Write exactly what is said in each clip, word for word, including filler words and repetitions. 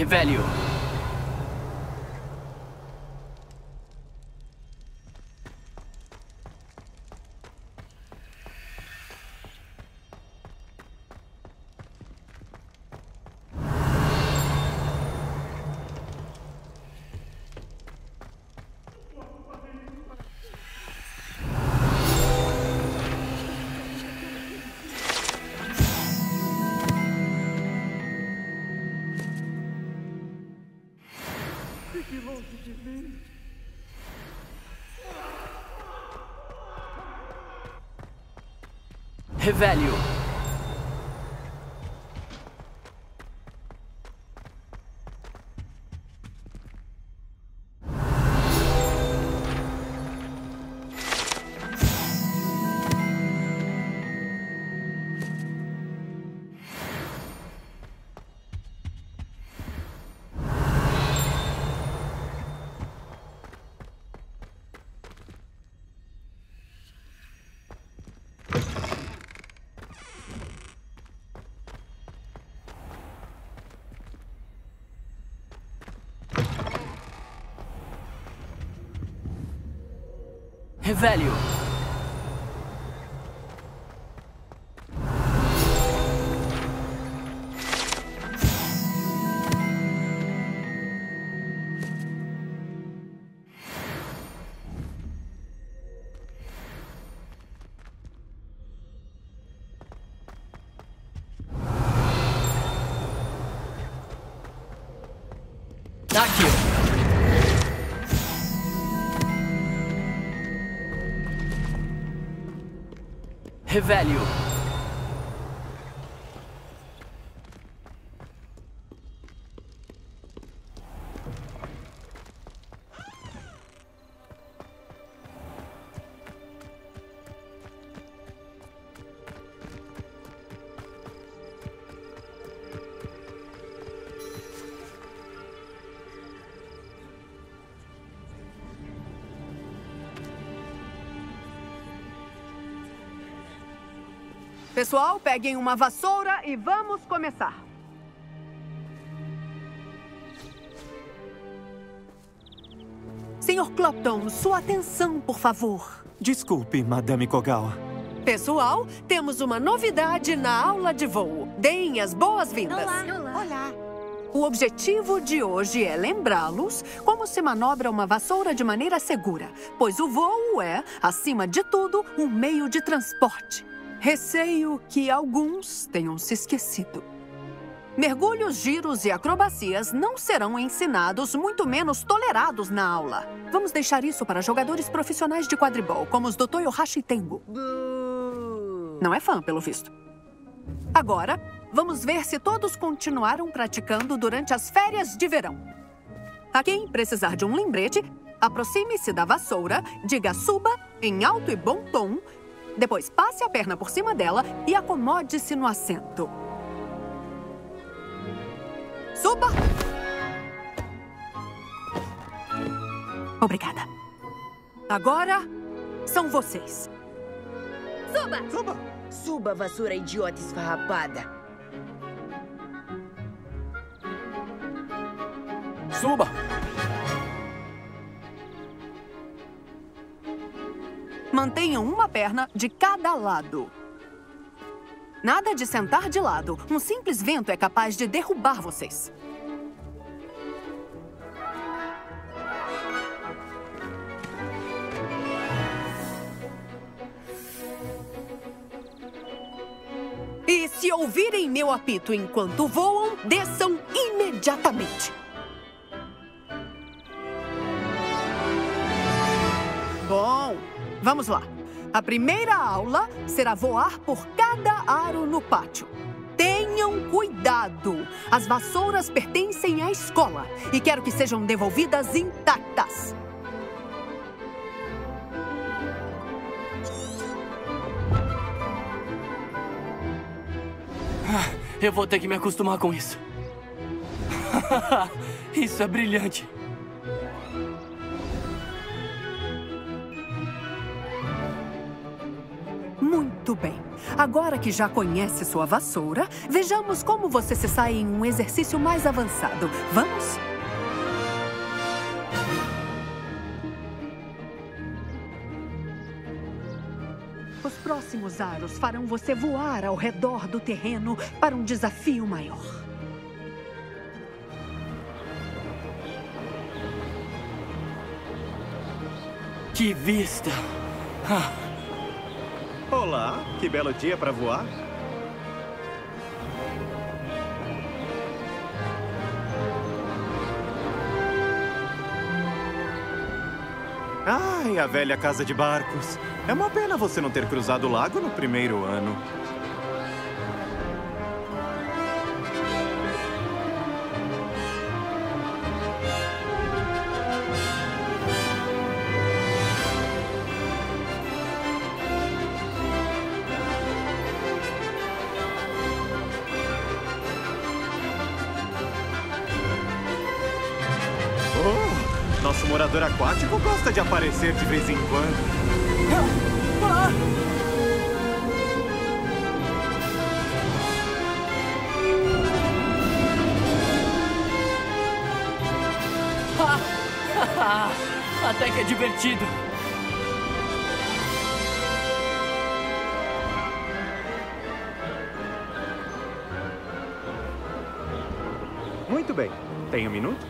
Revelio. Revelio. Revelio. Accio. Revelio. Pessoal, peguem uma vassoura e vamos começar. senhor Clopton, sua atenção, por favor. Desculpe, Madame Kogawa. Pessoal, temos uma novidade na aula de voo. Deem as boas-vindas. Olá. Olá. Olá. O objetivo de hoje é lembrá-los como se manobra uma vassoura de maneira segura, pois o voo é, acima de tudo, um meio de transporte. Receio que alguns tenham se esquecido. Mergulhos, giros e acrobacias não serão ensinados, muito menos tolerados na aula. Vamos deixar isso para jogadores profissionais de quadribol, como os do Toyohashi Tengo. Não é fã, pelo visto. Agora, vamos ver se todos continuaram praticando durante as férias de verão. A quem precisar de um lembrete, aproxime-se da vassoura, diga suba em alto e bom tom. Depois, passe a perna por cima dela e acomode-se no assento. Suba! Obrigada. Agora, são vocês. Suba! Suba! Suba, vassoura idiota esfarrapada. Suba! Mantenham uma perna de cada lado. Nada de sentar de lado. Um simples vento é capaz de derrubar vocês. E se ouvirem meu apito enquanto voam, desçam imediatamente. Bom. Vamos lá. A primeira aula será voar por cada aro no pátio. Tenham cuidado. As vassouras pertencem à escola e quero que sejam devolvidas intactas. Eu vou ter que me acostumar com isso. Isso é brilhante. Muito bem. Agora que já conhece sua vassoura, vejamos como você se sai em um exercício mais avançado. Vamos? Os próximos aros farão você voar ao redor do terreno para um desafio maior. Que vista! Ah. Olá, que belo dia para voar! Ai, a velha casa de barcos! É uma pena você não ter cruzado o lago no primeiro ano. O morador aquático gosta de aparecer de vez em quando. Ah! Ah! Ah! Até que é divertido. Muito bem. Tem um minuto?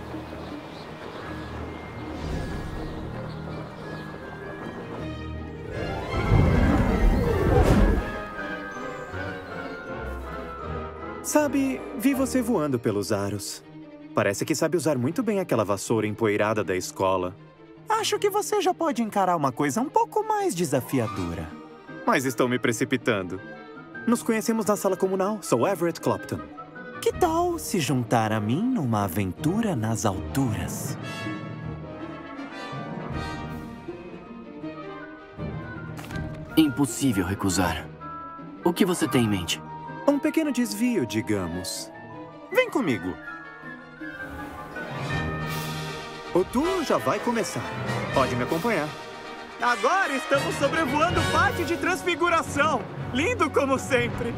Sabe, vi você voando pelos aros. Parece que sabe usar muito bem aquela vassoura empoeirada da escola. Acho que você já pode encarar uma coisa um pouco mais desafiadora. Mas estou me precipitando. Nos conhecemos na sala comunal. Sou Everett Clopton. Que tal se juntar a mim numa aventura nas alturas? Impossível recusar. O que você tem em mente? Um pequeno desvio, digamos. Vem comigo. O tour já vai começar. Pode me acompanhar. Agora estamos sobrevoando o Pátio de Transfiguração. Lindo como sempre.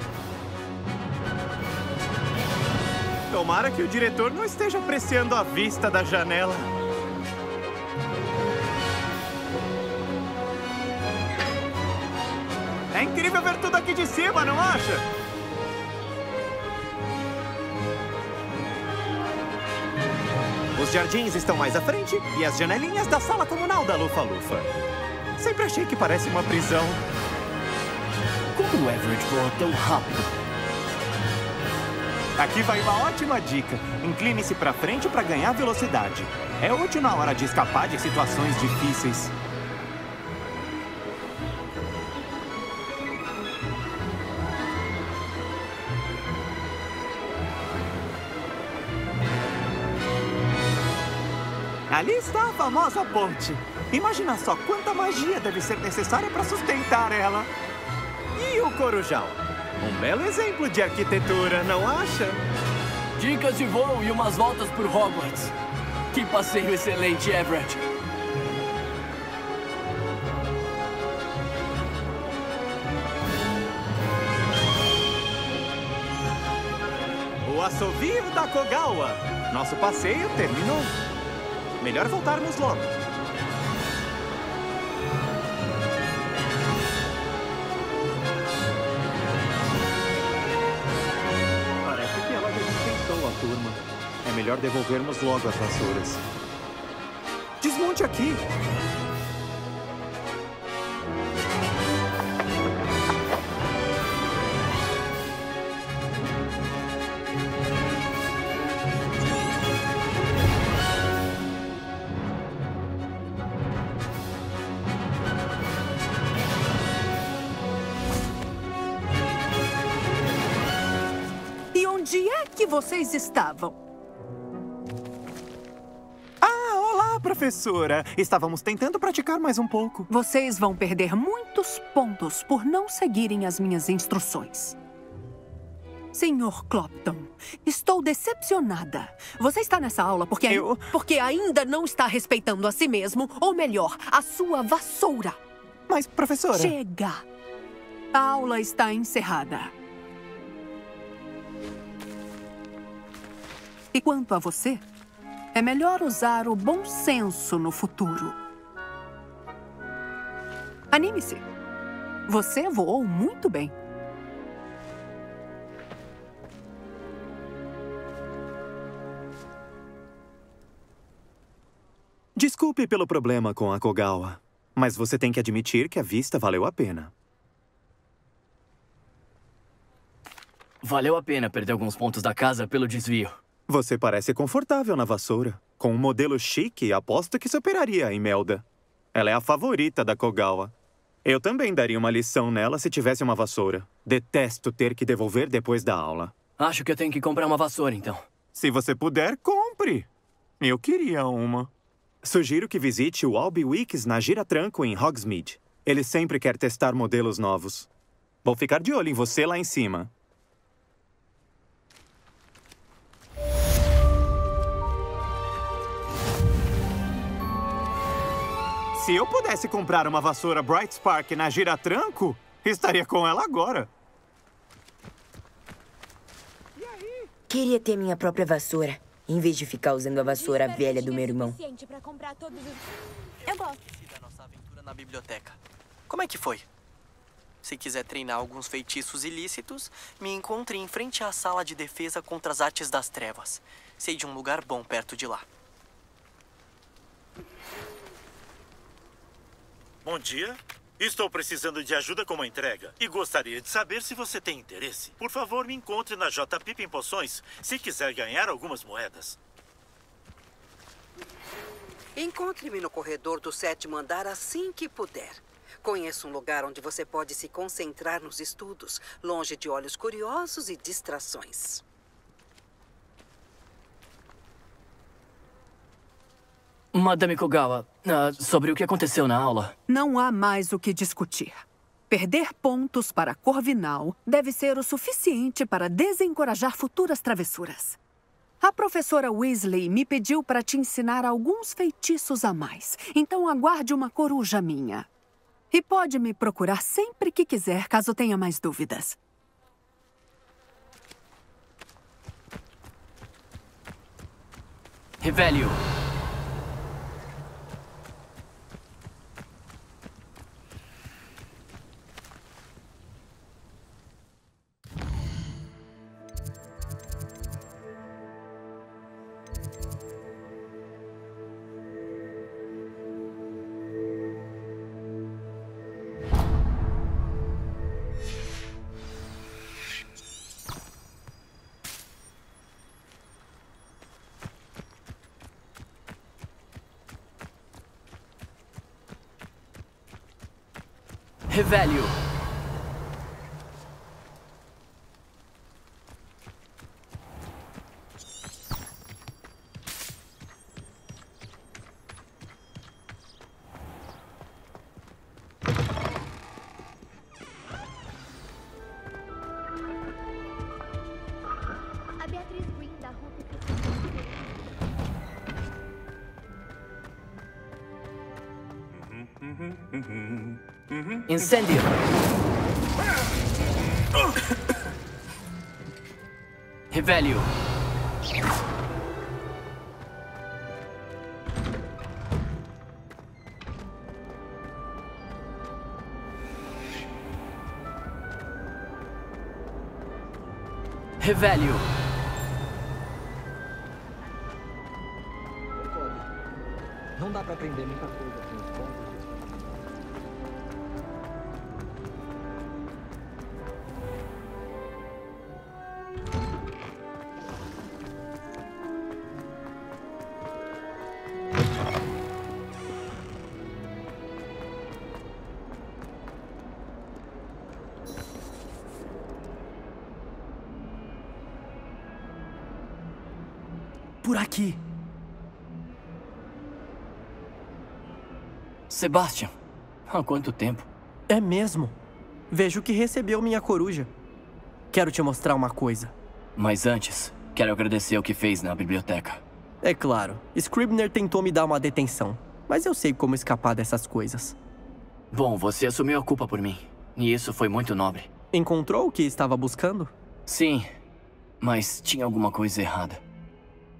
Tomara que o diretor não esteja apreciando a vista da janela. É incrível ver tudo aqui de cima, não acha? Os jardins estão mais à frente e as janelinhas da sala comunal da Lufa-Lufa. Sempre achei que parece uma prisão. Como o Everett voa tão rápido? Aqui vai uma ótima dica. Incline-se para frente para ganhar velocidade. É útil na hora de escapar de situações difíceis. Ali está a famosa ponte. Imagina só quanta magia deve ser necessária para sustentar ela. E o Corujão? Um belo exemplo de arquitetura, não acha? Dicas de voo e umas voltas por Hogwarts. Que passeio excelente, Everett. O assovio da Kogawa. Nosso passeio terminou. Melhor voltarmos logo. Parece que ela desrespeitou a turma. É melhor devolvermos logo as vassouras. Desmonte aqui. Vocês estavam? Ah, olá, professora! Estávamos tentando praticar mais um pouco. Vocês vão perder muitos pontos por não seguirem as minhas instruções. Senhor Clopton, estou decepcionada. Você está nessa aula porque... Eu... porque ainda não está respeitando a si mesmo, ou melhor, a sua vassoura. Mas, professora... Chega! A aula está encerrada. E quanto a você, é melhor usar o bom senso no futuro. Anime-se. Você voou muito bem. Desculpe pelo problema com a Kogawa, mas você tem que admitir que a vista valeu a pena. Valeu a pena perder alguns pontos da casa pelo desvio. Você parece confortável na vassoura. Com um modelo chique, aposto que superaria a Imelda. Ela é a favorita da Kogawa. Eu também daria uma lição nela se tivesse uma vassoura. Detesto ter que devolver depois da aula. Acho que eu tenho que comprar uma vassoura, então. Se você puder, compre. Eu queria uma. Sugiro que visite o Albie Weeks na Gira-Tranco, em Hogsmeade. Ele sempre quer testar modelos novos. Vou ficar de olho em você lá em cima. Se eu pudesse comprar uma vassoura Brightspark na Gira-Tranco, estaria com ela agora. E aí? Queria ter minha própria vassoura, em vez de ficar usando a vassoura velha do meu irmão. Eu gosto. Da nossa aventura na biblioteca. Como é que foi? Se quiser treinar alguns feitiços ilícitos, me encontre em frente à sala de defesa contra as artes das trevas. Sei de um lugar bom perto de lá. Bom dia. Estou precisando de ajuda com uma entrega e gostaria de saber se você tem interesse. Por favor, me encontre na J P em Poções, se quiser ganhar algumas moedas. Encontre-me no corredor do sétimo andar assim que puder. Conheço um lugar onde você pode se concentrar nos estudos, longe de olhos curiosos e distrações. Madame Kogawa, uh, sobre o que aconteceu na aula? Não há mais o que discutir. Perder pontos para Corvinal deve ser o suficiente para desencorajar futuras travessuras. A professora Weasley me pediu para te ensinar alguns feitiços a mais, então aguarde uma coruja minha. E pode me procurar sempre que quiser, caso tenha mais dúvidas. Revelio. Velho. A Beatriz Green da Ruta que Incêndio. Revelio. Revelio. Não dá pra aprender muita coisa aqui nos pontos. Aqui. Sebastian, há quanto tempo? É mesmo. Vejo que recebeu minha coruja. Quero te mostrar uma coisa. Mas antes, quero agradecer o que fez na biblioteca. É claro, Scribner tentou me dar uma detenção, mas eu sei como escapar dessas coisas. Bom, você assumiu a culpa por mim. E isso foi muito nobre. Encontrou o que estava buscando? Sim, mas tinha alguma coisa errada.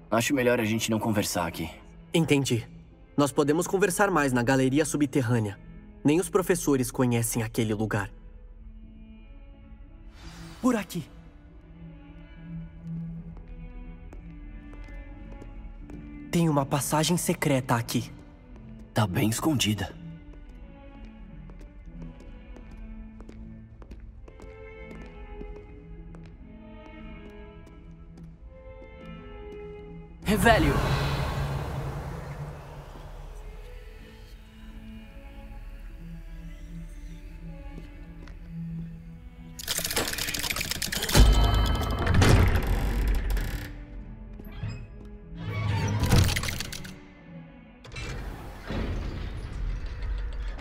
Acho melhor a gente não conversar aqui. Entendi. Nós podemos conversar mais na galeria subterrânea. Nem os professores conhecem aquele lugar. Por aqui. Tem uma passagem secreta aqui. Tá bem escondida. Revelio.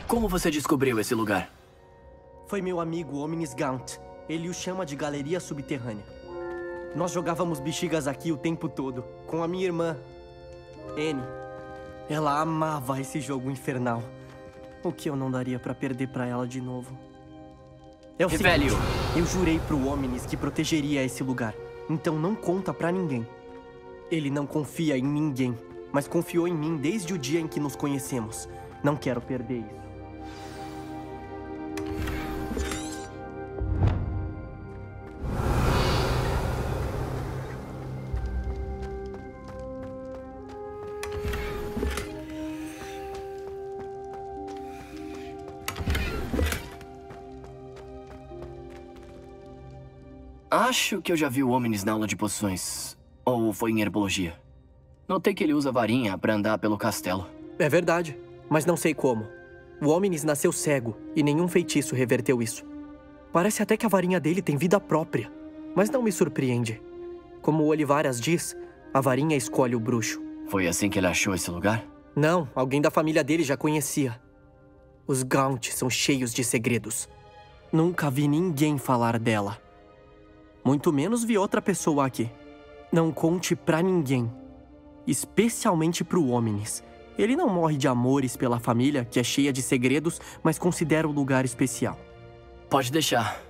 Como você descobriu esse lugar? Foi meu amigo Ominis Gaunt. Ele o chama de Galeria Subterrânea. Nós jogávamos bexigas aqui o tempo todo, com a minha irmã, Anne. Ela amava esse jogo infernal. O que eu não daria pra perder pra ela de novo? É o seguinte, eu jurei pro Ominis que protegeria esse lugar. Então não conta pra ninguém. Ele não confia em ninguém, mas confiou em mim desde o dia em que nos conhecemos. Não quero perder isso. Acho que eu já vi o Ominis na aula de poções. Ou foi em herbologia. Notei que ele usa varinha pra andar pelo castelo. É verdade, mas não sei como. O Ominis nasceu cego e nenhum feitiço reverteu isso. Parece até que a varinha dele tem vida própria, mas não me surpreende. Como o Olivaras diz, a varinha escolhe o bruxo. Foi assim que ele achou esse lugar? Não, alguém da família dele já conhecia. Os Gaunt são cheios de segredos. Nunca vi ninguém falar dela. Muito menos vi outra pessoa aqui. Não conte pra ninguém. Especialmente pro Ominis. Ele não morre de amores pela família, que é cheia de segredos, mas considera um lugar especial. Pode deixar.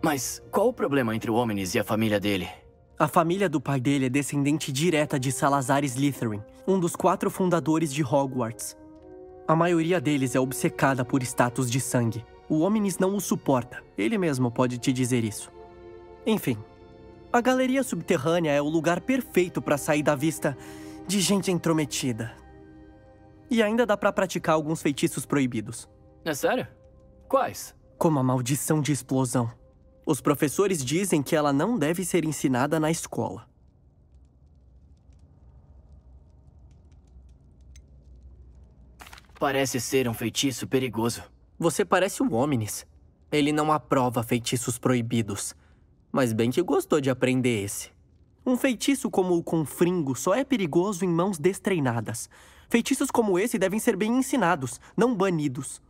Mas qual o problema entre o Ominis e a família dele? A família do pai dele é descendente direta de Salazar Slytherin, um dos quatro fundadores de Hogwarts. A maioria deles é obcecada por status de sangue. O Ominis não o suporta. Ele mesmo pode te dizer isso. Enfim, a galeria subterrânea é o lugar perfeito para sair da vista de gente intrometida. E ainda dá para praticar alguns feitiços proibidos. É sério? Quais? Como a maldição de explosão. Os professores dizem que ela não deve ser ensinada na escola. Parece ser um feitiço perigoso. Você parece um Ominis. Ele não aprova feitiços proibidos. Mas bem que gostou de aprender esse. Um feitiço como o Confringo só é perigoso em mãos destreinadas. Feitiços como esse devem ser bem ensinados, não banidos.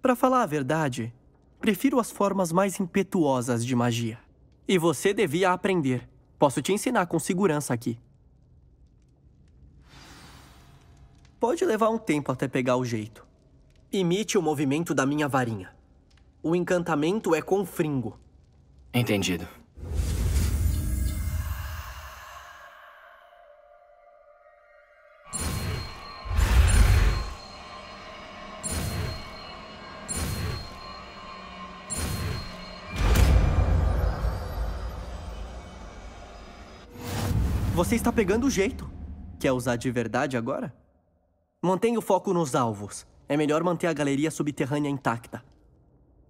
Pra falar a verdade, prefiro as formas mais impetuosas de magia. E você devia aprender. Posso te ensinar com segurança aqui. Pode levar um tempo até pegar o jeito. Imite o movimento da minha varinha. O encantamento é Confringo. Entendido. Você está pegando o jeito. Quer usar de verdade agora? Mantenha o foco nos alvos. É melhor manter a galeria subterrânea intacta.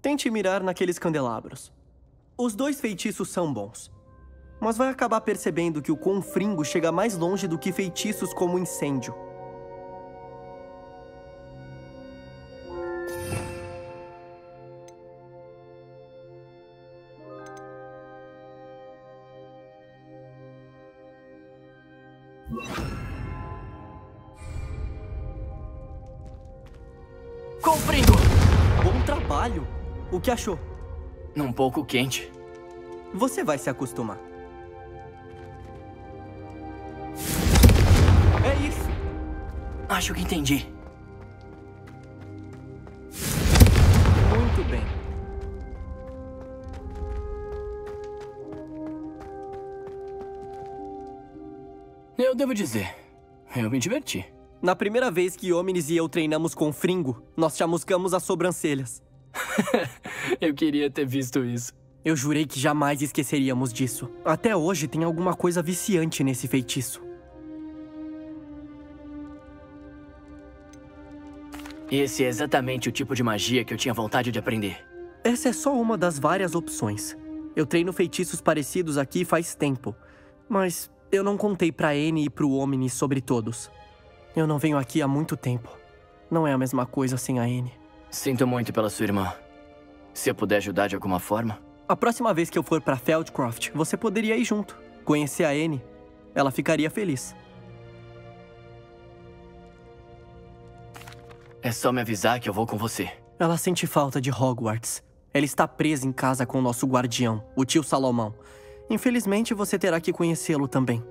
Tente mirar naqueles candelabros. Os dois feitiços são bons, mas vai acabar percebendo que o Confringo chega mais longe do que feitiços como incêndio. Confringo! Bom trabalho! O que achou? Um pouco quente. Você vai se acostumar. É isso. Acho que entendi. Muito bem. Eu devo dizer, eu me diverti. Na primeira vez que Ominis e eu treinamos com Fringo, nós chamuscamos as sobrancelhas. Eu queria ter visto isso. Eu jurei que jamais esqueceríamos disso. Até hoje tem alguma coisa viciante nesse feitiço. Esse é exatamente o tipo de magia que eu tinha vontade de aprender. Essa é só uma das várias opções. Eu treino feitiços parecidos aqui faz tempo, mas eu não contei pra Anne e pro Ominis sobre todos. Eu não venho aqui há muito tempo. Não é a mesma coisa sem a Anne. Sinto muito pela sua irmã. Se eu puder ajudar de alguma forma... A próxima vez que eu for pra Feldcroft, você poderia ir junto. Conhecer a Anne, ela ficaria feliz. É só me avisar que eu vou com você. Ela sente falta de Hogwarts. Ela está presa em casa com o nosso guardião, o tio Salomão. Infelizmente, você terá que conhecê-lo também.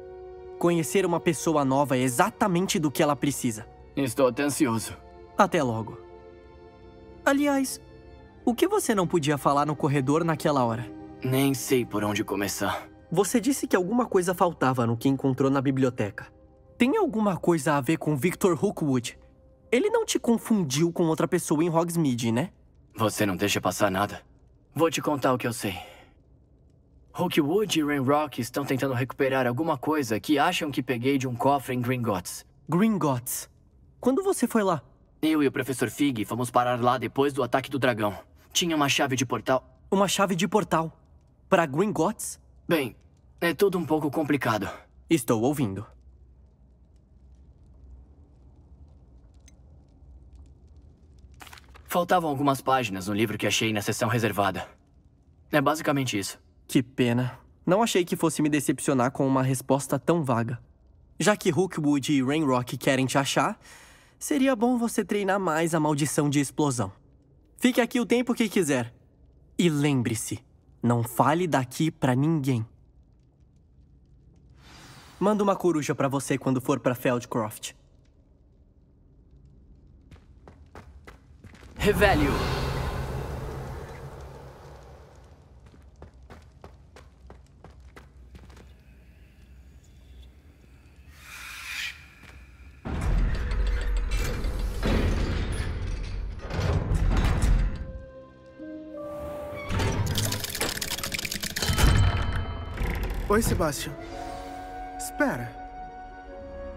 Conhecer uma pessoa nova é exatamente do que ela precisa. Estou até ansioso. Até logo. Aliás, o que você não podia falar no corredor naquela hora? Nem sei por onde começar. Você disse que alguma coisa faltava no que encontrou na biblioteca. Tem alguma coisa a ver com Victor Rookwood? Ele não te confundiu com outra pessoa em Hogsmeade, né? Você não deixa passar nada. Vou te contar o que eu sei. Rookwood e Rainrock estão tentando recuperar alguma coisa que acham que peguei de um cofre em Gringotts. Gringotts? Quando você foi lá? Eu e o Professor Fig fomos parar lá depois do ataque do dragão. Tinha uma chave de portal. Uma chave de portal? Para Gringotts? Bem, é tudo um pouco complicado. Estou ouvindo. Faltavam algumas páginas no livro que achei na seção reservada. É basicamente isso. Que pena. Não achei que fosse me decepcionar com uma resposta tão vaga. Já que Rookwood e Rainrock querem te achar, seria bom você treinar mais a maldição de explosão. Fique aqui o tempo que quiser. E lembre-se, não fale daqui pra ninguém. Manda uma coruja pra você quando for pra Feldcroft. Revelio. Oi, Sebastião. Espera.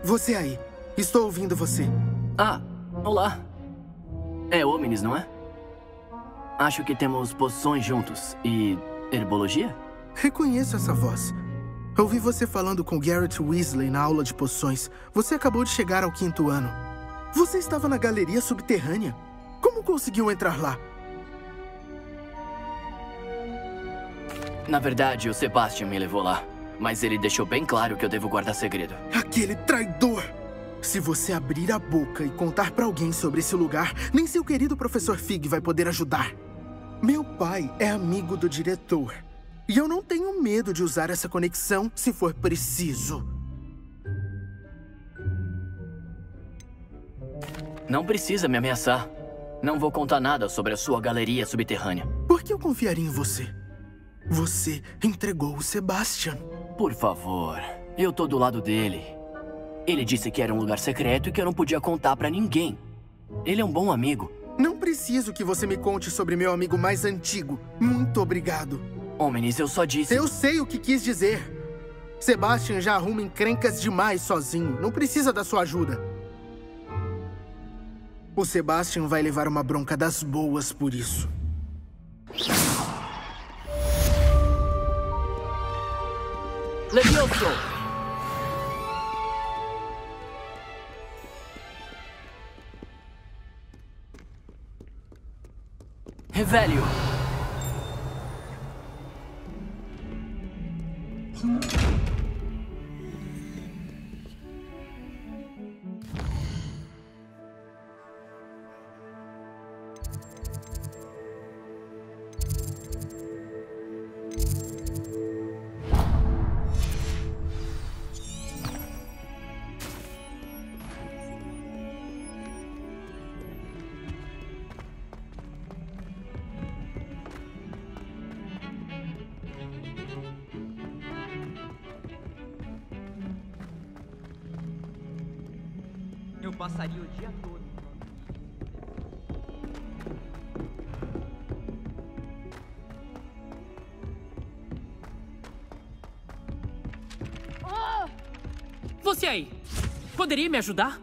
Você aí. Estou ouvindo você. Ah, olá. É Ominis, não é? Acho que temos poções juntos. E herbologia? Reconheço essa voz. Ouvi você falando com Garreth Weasley na aula de poções. Você acabou de chegar ao quinto ano. Você estava na galeria subterrânea. Como conseguiu entrar lá? Na verdade, o Sebastian me levou lá. Mas ele deixou bem claro que eu devo guardar segredo. Aquele traidor! Se você abrir a boca e contar pra alguém sobre esse lugar, nem seu querido Professor Fig vai poder ajudar. Meu pai é amigo do diretor. E eu não tenho medo de usar essa conexão se for preciso. Não precisa me ameaçar. Não vou contar nada sobre a sua galeria subterrânea. Por que eu confiaria em você? Você entregou o Sebastian. Por favor, eu tô do lado dele. Ele disse que era um lugar secreto e que eu não podia contar pra ninguém. Ele é um bom amigo. Não preciso que você me conte sobre meu amigo mais antigo. Muito obrigado. Ominis, eu só disse... Eu sei o que quis dizer. Sebastian já arruma encrencas demais sozinho. Não precisa da sua ajuda. O Sebastian vai levar uma bronca das boas por isso. Levioso! Revelio. Eu passaria o dia todo. Você aí, poderia me ajudar?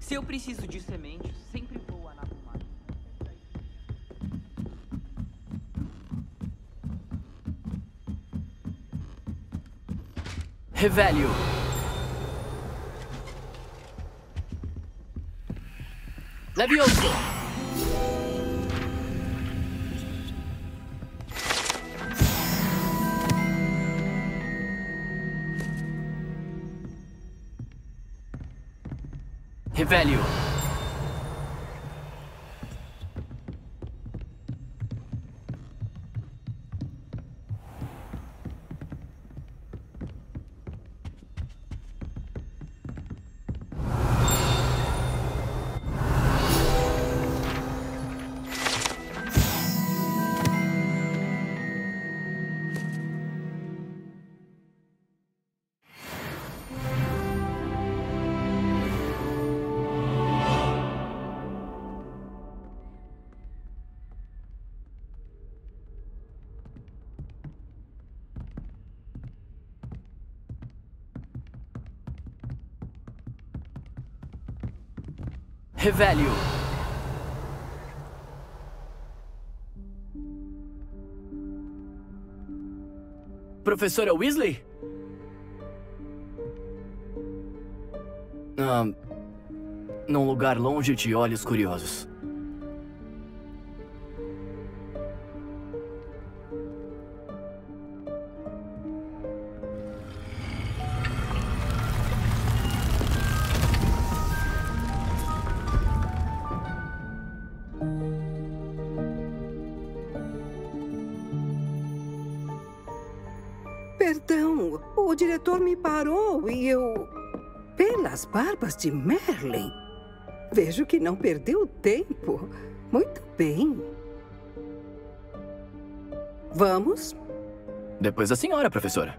Se eu preciso de sementes, sempre vou a Napa Mágica. Revelio. Leviosa. Revelio. Revelio. Professora Weasley? Ah, num lugar longe de olhos curiosos. E eu... Pelas barbas de Merlin. Vejo que não perdeu tempo. Muito bem. Vamos? Depois da senhora, professora.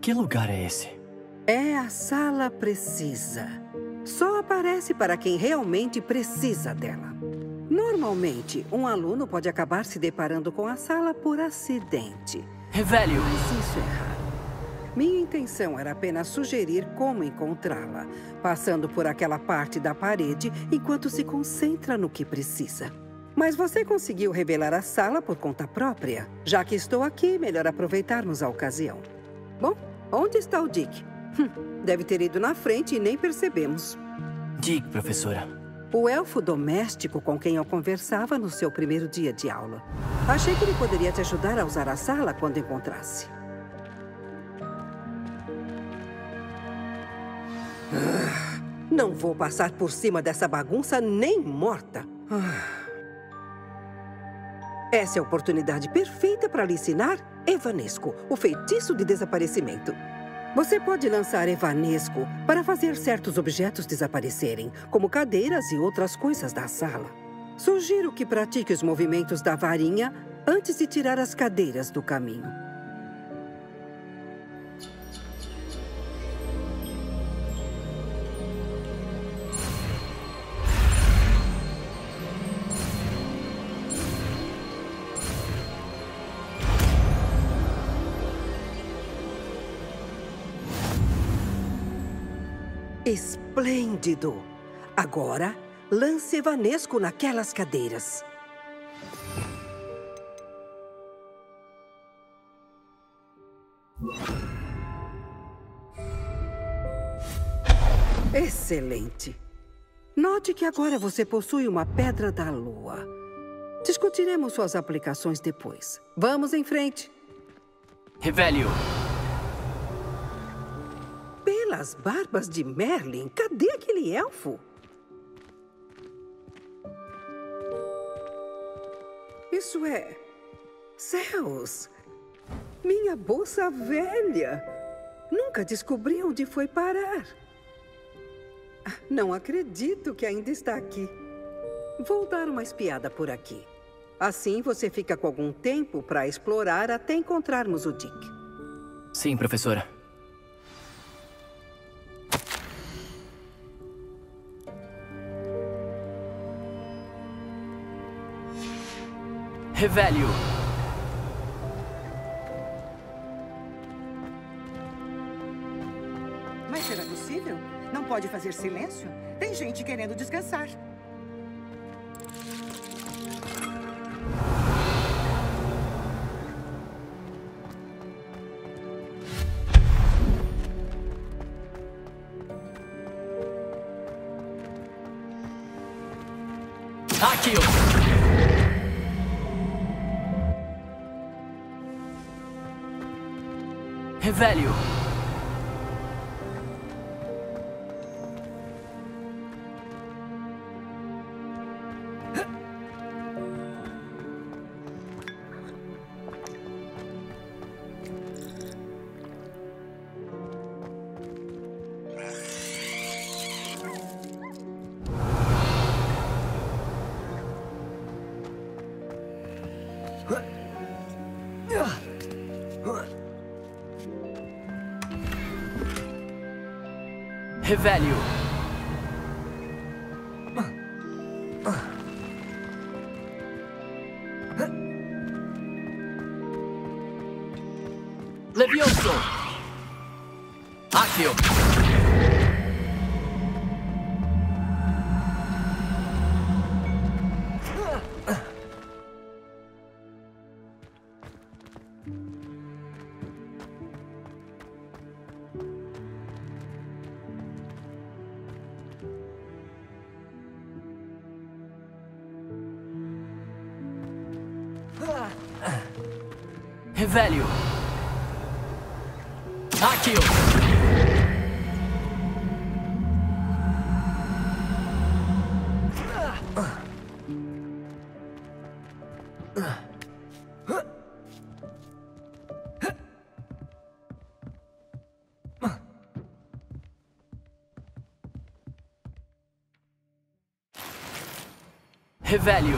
Que lugar é esse? É a sala precisa. Só aparece para quem realmente precisa dela. Normalmente, um aluno pode acabar se deparando com a sala por acidente. Revelio. Mas isso é raro. Minha intenção era apenas sugerir como encontrá-la, passando por aquela parte da parede enquanto se concentra no que precisa. Mas você conseguiu revelar a sala por conta própria. Já que estou aqui, melhor aproveitarmos a ocasião. Bom, onde está o Dick? Hum, deve ter ido na frente e nem percebemos. Dick, professora. O elfo doméstico com quem eu conversava no seu primeiro dia de aula. Achei que ele poderia te ajudar a usar a sala quando encontrasse. Ah, não vou passar por cima dessa bagunça nem morta. Ah. Essa é a oportunidade perfeita para lhe ensinar Evanesco, o feitiço de desaparecimento. Você pode lançar Evanesco para fazer certos objetos desaparecerem, como cadeiras e outras coisas da sala. Sugiro que pratique os movimentos da varinha antes de tirar as cadeiras do caminho. Esplêndido! Agora, lance Evanesco naquelas cadeiras. Excelente! Note que agora você possui uma pedra da lua. Discutiremos suas aplicações depois. Vamos em frente! Revelio! Pelas barbas de Merlin, cadê aquele elfo? Isso é... Céus! Minha bolsa velha! Nunca descobri onde foi parar. Não acredito que ainda está aqui. Vou dar uma espiada por aqui. Assim você fica com algum tempo para explorar até encontrarmos o Dick. Sim, professora. Revelio. Mas será possível? Não pode fazer silêncio? Tem gente querendo descansar. Accio. Revelio. Revelio. Levioso. Accio. Revelio. Accio. Revelio. Accio. Revelio.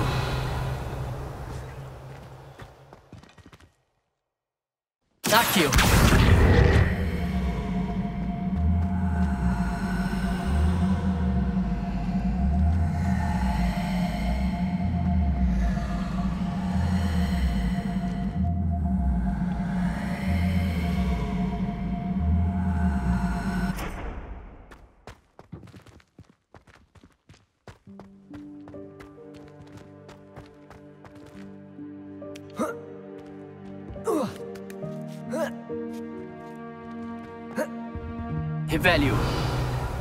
Revelio. Revelio.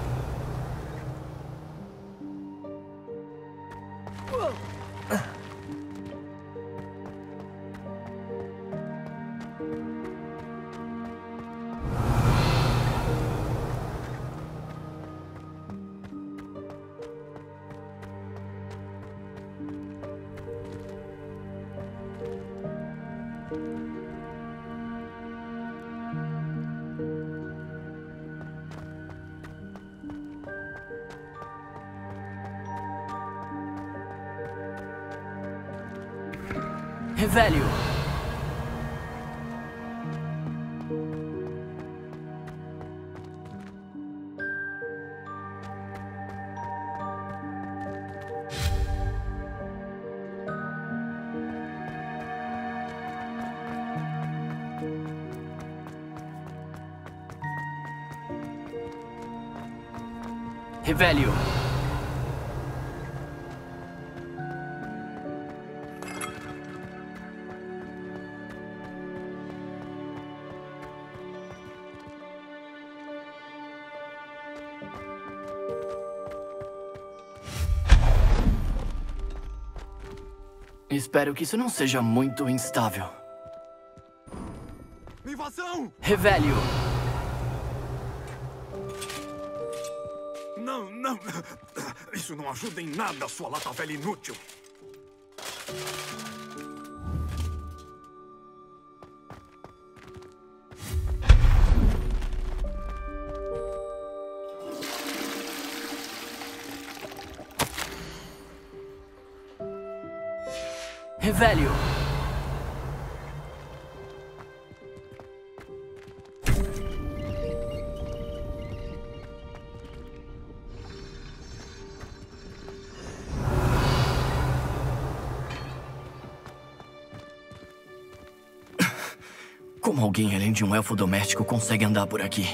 Espero que isso não seja muito instável. Invasão! Revelio. não, não. Isso não ajuda em nada, sua lata velha inútil. Revelio. Como alguém além de um elfo doméstico consegue andar por aqui?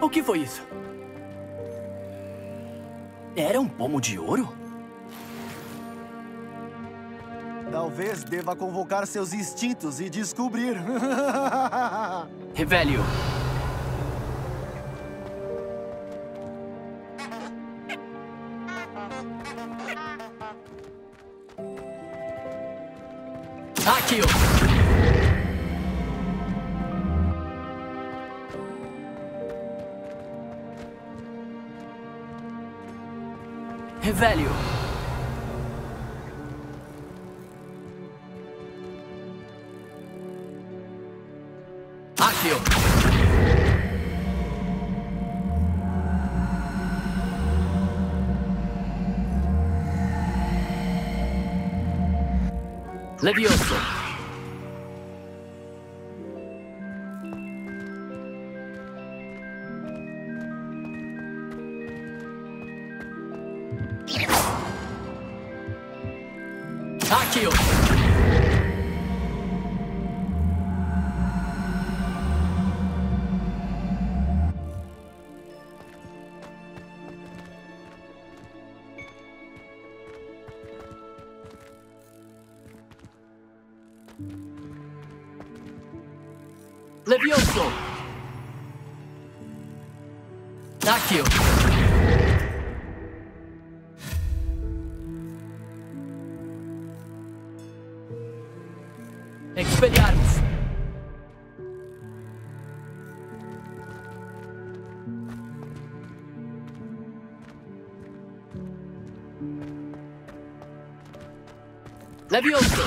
O que foi isso? Era um pomo de ouro? Talvez deva convocar seus instintos e descobrir. Revelio. Accio. Revelio. Accio. Levioso. Accio. Levioso. Accio. Experiar. Levioso.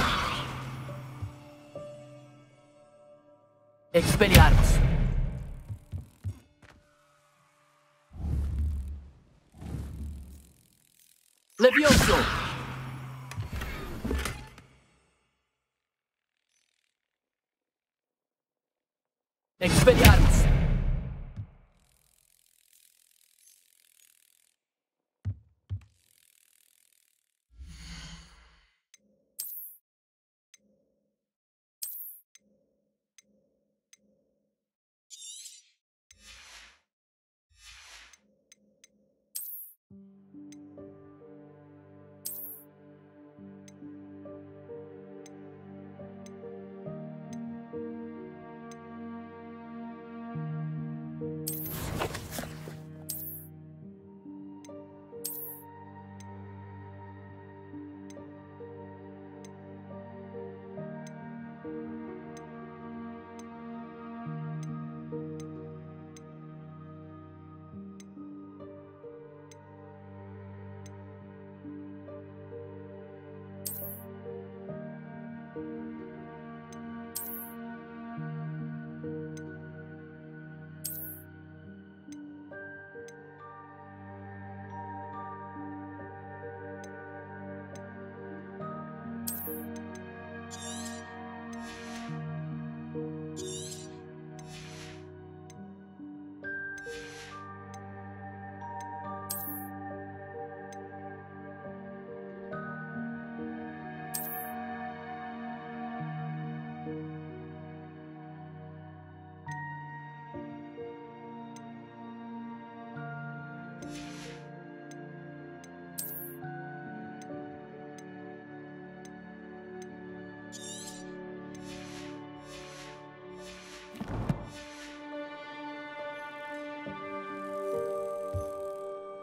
Expelliarmus. Levioso. Expelliarmus.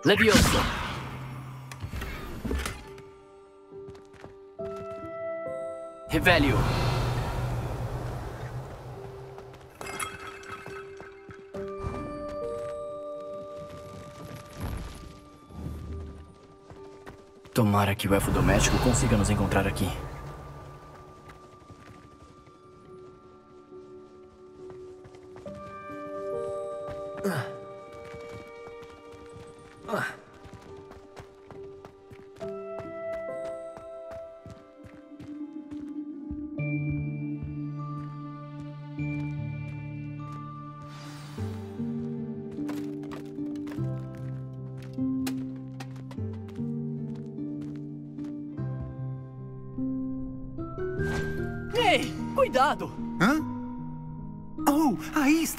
Levioso. Revelio. Tomara que o elfo doméstico consiga nos encontrar aqui.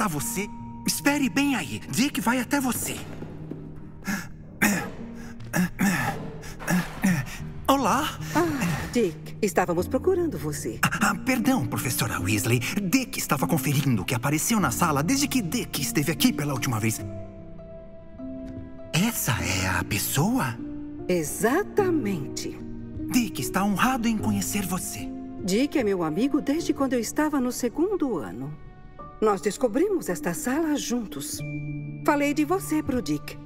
Você, espere bem aí. Dick vai até você. Olá. Ah, Dick, estávamos procurando você. Ah, ah, perdão, professora Weasley. Dick estava conferindo o que apareceu na sala desde que Dick esteve aqui pela última vez. Essa é a pessoa? Exatamente. Dick está honrado em conhecer você. Dick é meu amigo desde quando eu estava no segundo ano. Nós descobrimos esta sala juntos. Falei de você pro Dick.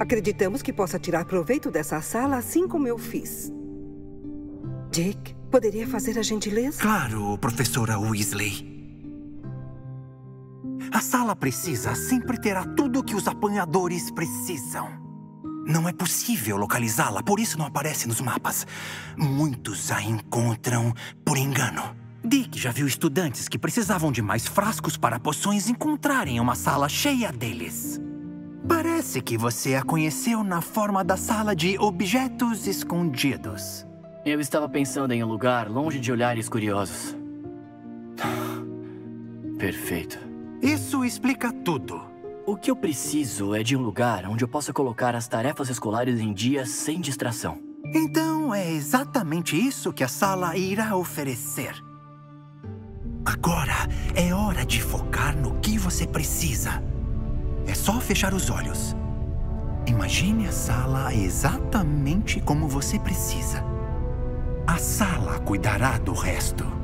Acreditamos que possa tirar proveito dessa sala assim como eu fiz. Dick, poderia fazer a gentileza? Claro, professora Weasley. A sala precisa sempre terá tudo o que os apanhadores precisam. Não é possível localizá-la, por isso não aparece nos mapas. Muitos a encontram por engano. Dick já viu estudantes que precisavam de mais frascos para poções encontrarem uma sala cheia deles. Parece que você a conheceu na forma da sala de objetos escondidos. Eu estava pensando em um lugar longe de olhares curiosos. Perfeito. Isso explica tudo. O que eu preciso é de um lugar onde eu possa colocar as tarefas escolares em dia sem distração. Então é exatamente isso que a sala irá oferecer. Agora é hora de focar no que você precisa. É só fechar os olhos. Imagine a sala exatamente como você precisa. A sala cuidará do resto.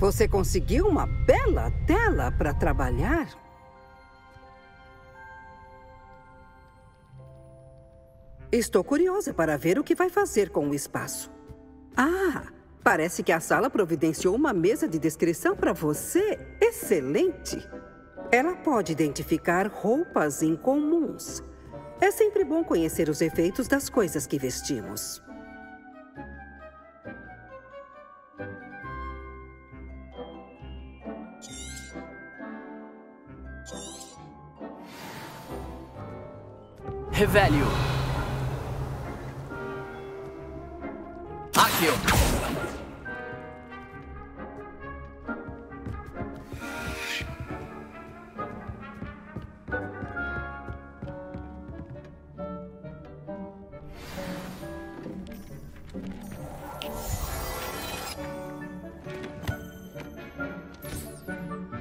Você conseguiu uma bela tela para trabalhar? Estou curiosa para ver o que vai fazer com o espaço. Ah, parece que a sala providenciou uma mesa de descrição para você. Excelente! Ela pode identificar roupas incomuns. É sempre bom conhecer os efeitos das coisas que vestimos. Revelio. Accio.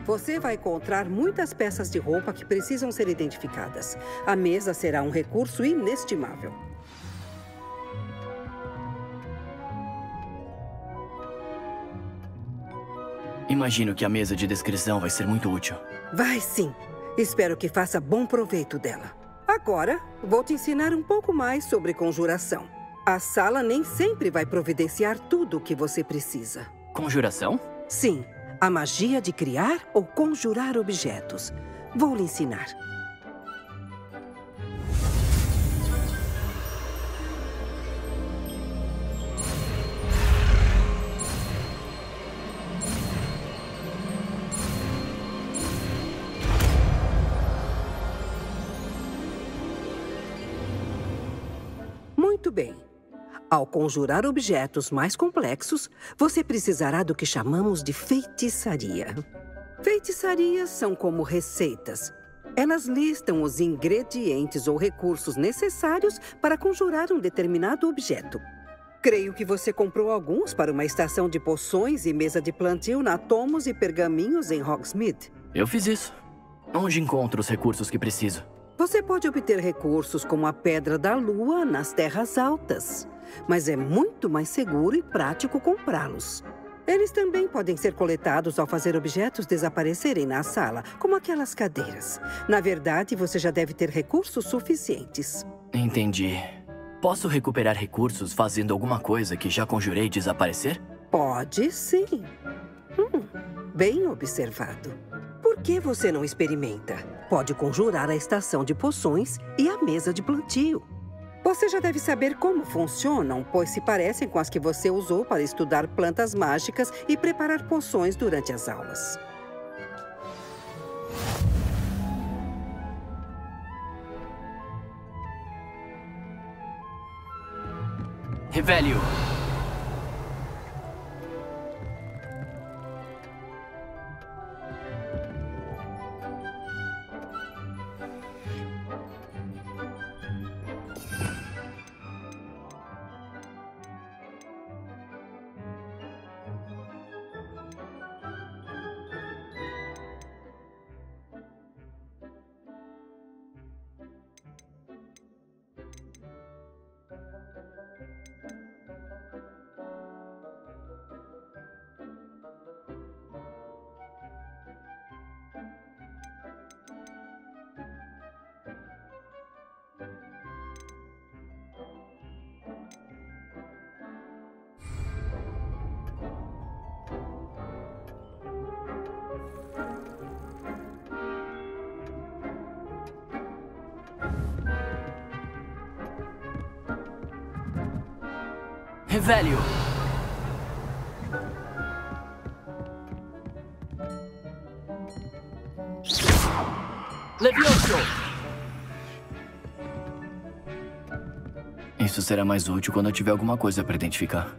Você vai encontrar muitas peças de roupa que precisam ser identificadas. A mesa será um recurso inestimável. Imagino que a mesa de descrição vai ser muito útil. Vai sim. Espero que faça bom proveito dela. Agora, vou te ensinar um pouco mais sobre conjuração. A sala nem sempre vai providenciar tudo o que você precisa. Conjuração? Sim. A magia de criar ou conjurar objetos. Vou lhe ensinar. bem. Ao conjurar objetos mais complexos, você precisará do que chamamos de feitiçaria. Feitiçarias são como receitas. Elas listam os ingredientes ou recursos necessários para conjurar um determinado objeto. Creio que você comprou alguns para uma estação de poções e mesa de plantio na Tomos e Pergaminhos em Hogsmeade. Eu fiz isso. Onde encontro os recursos que preciso? Você pode obter recursos como a Pedra da Lua nas Terras Altas, mas é muito mais seguro e prático comprá-los. Eles também podem ser coletados ao fazer objetos desaparecerem na sala, como aquelas cadeiras. Na verdade, você já deve ter recursos suficientes. Entendi. Posso recuperar recursos fazendo alguma coisa que já conjurei desaparecer? Pode sim. Hum, bem observado. Por que você não experimenta? Pode conjurar a estação de poções e a mesa de plantio. Você já deve saber como funcionam, pois se parecem com as que você usou para estudar plantas mágicas e preparar poções durante as aulas. Revelio. Velho. Levioso. Isso será mais útil quando eu tiver alguma coisa para identificar.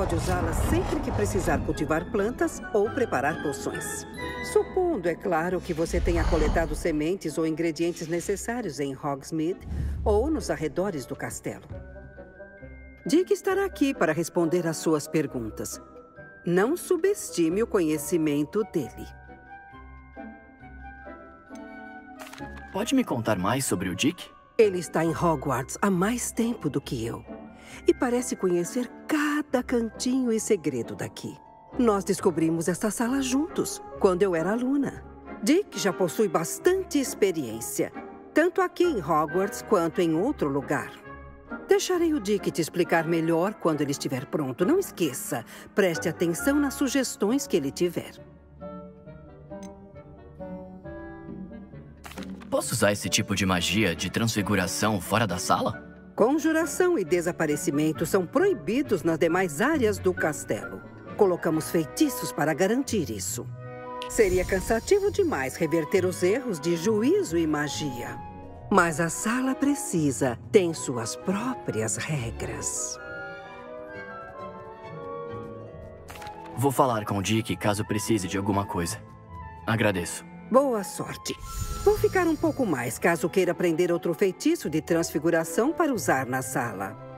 pode usá-la sempre que precisar cultivar plantas ou preparar poções. Supondo, é claro, que você tenha coletado sementes ou ingredientes necessários em Hogsmeade ou nos arredores do castelo. Dick estará aqui para responder às suas perguntas. Não subestime o conhecimento dele. Pode me contar mais sobre o Dick? Ele está em Hogwarts há mais tempo do que eu. E parece conhecer cada cantinho e segredo daqui. Nós descobrimos esta sala juntos, quando eu era aluna. Dick já possui bastante experiência, tanto aqui em Hogwarts quanto em outro lugar. Deixarei o Dick te explicar melhor quando ele estiver pronto. Não esqueça, preste atenção nas sugestões que ele tiver. Posso usar esse tipo de magia de transfiguração fora da sala? Conjuração e desaparecimento são proibidos nas demais áreas do castelo. Colocamos feitiços para garantir isso. Seria cansativo demais reverter os erros de juízo e magia. Mas a sala precisa, tem suas próprias regras. Vou falar com o Dick caso precise de alguma coisa. Agradeço. Boa sorte. Vou ficar um pouco mais caso queira aprender outro feitiço de transfiguração para usar na sala.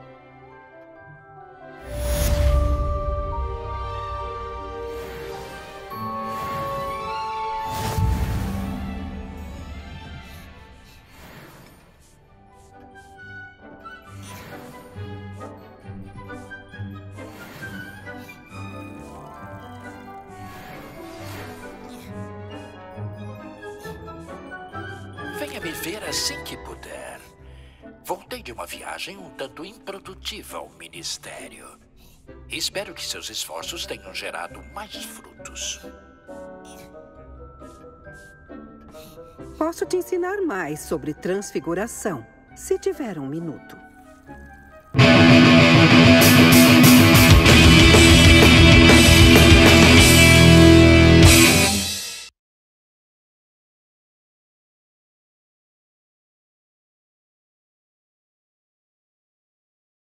Um tanto improdutiva ao ministério. Espero que seus esforços tenham gerado mais frutos. Posso te ensinar mais sobre transfiguração, se tiver um minuto.